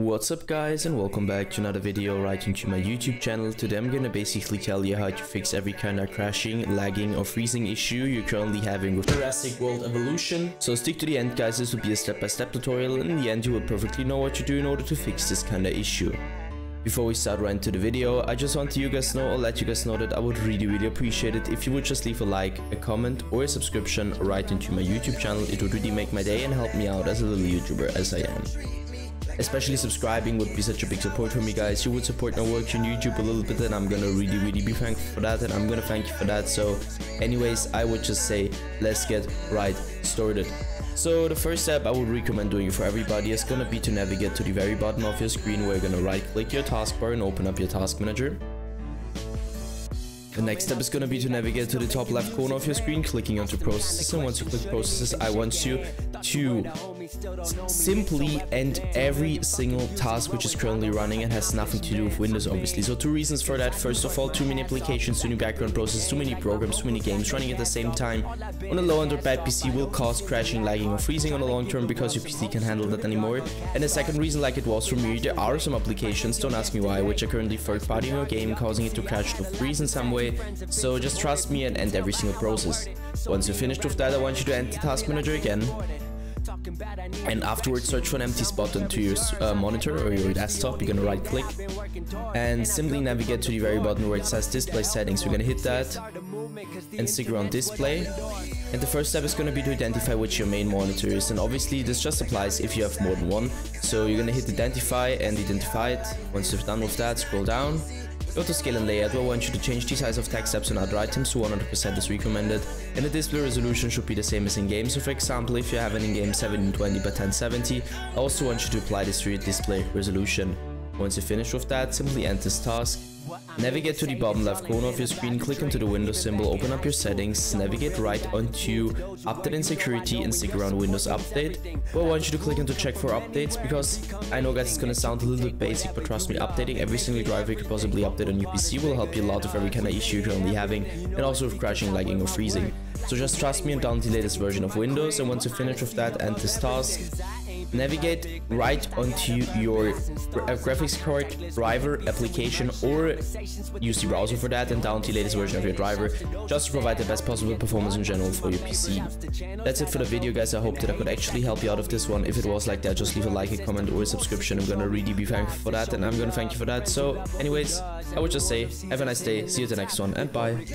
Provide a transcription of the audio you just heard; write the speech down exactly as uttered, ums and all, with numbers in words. What's up guys, and welcome back to another video right into my YouTube channel. Today I'm gonna basically tell you how to fix every kind of crashing, lagging or freezing issue you're currently having with Jurassic World Evolution. So stick to the end guys, this will be a step-by-step tutorial, and in the end you will perfectly know what to do in order to fix this kind of issue. Before we start right into the video, I just want to you guys know or let you guys know that I would really really appreciate it if you would just leave a like, a comment or a subscription right into my YouTube channel. It would really make my day and help me out as a little YouTuber as I am. Especially subscribing would be such a big support for me guys. You would support my work on YouTube a little bit, and I'm gonna really really be thankful for that, and I'm gonna thank you for that. So anyways, I would just say let's get right started. So the first step I would recommend doing for everybody is gonna be to navigate to the very bottom of your screen, where you're gonna right click your taskbar and open up your task manager. The next step is going to be to navigate to the top left corner of your screen, clicking onto processes, and once you click processes, I want you to simply end every single task which is currently running and has nothing to do with Windows obviously. So two reasons for that. First of all, too many applications, too many background processes, too many programs, too many games running at the same time on a low-end or bad P C will cause crashing, lagging or freezing on the long term because your P C can't handle that anymore. And the second reason, like it was for me, there are some applications, don't ask me why, which are currently third-party in your game, causing it to crash or freeze in some way. So just trust me and end every single process. Once you're finished with that, I want you to enter the task manager again, and afterwards search for an empty spot onto your uh, monitor or your desktop. You're gonna right click and simply navigate to the very bottom where it says display settings. We're gonna hit that and stick around display, and the first step is gonna be to identify which your main monitor is, and obviously this just applies if you have more than one. So you're gonna hit identify and identify it. Once you're done with that, scroll down, go to scale and layout. I want you to change the size of text tabs and other items to one hundred percent is recommended, and the display resolution should be the same as in game. So for example, if you have an in-game seventeen twenty by ten seventy, I also want you to apply this to your display resolution. Once you're finished with that, simply end this task, navigate to the bottom left corner of your screen, click onto the Windows symbol, open up your settings, navigate right onto update and security, and stick around Windows update. Well, I want you to click onto check for updates, because I know guys it's gonna sound a little bit basic, but trust me, updating every single driver you could possibly update on your P C will help you a lot with every kind of issue you're currently having, and also with crashing, lagging or freezing. So just trust me and download the latest version of Windows, and once you finish with that, end this task, navigate right onto your gra graphics card driver application, or use the browser for that, and download the latest version of your driver just to provide the best possible performance in general for your P C. That's it for the video guys. I hope that I could actually help you out of this one. If it was like that, just leave a like, a comment or a subscription. I'm gonna really be thankful for that, and I'm gonna thank you for that. So anyways, I would just say have a nice day, see you at the next one, and bye.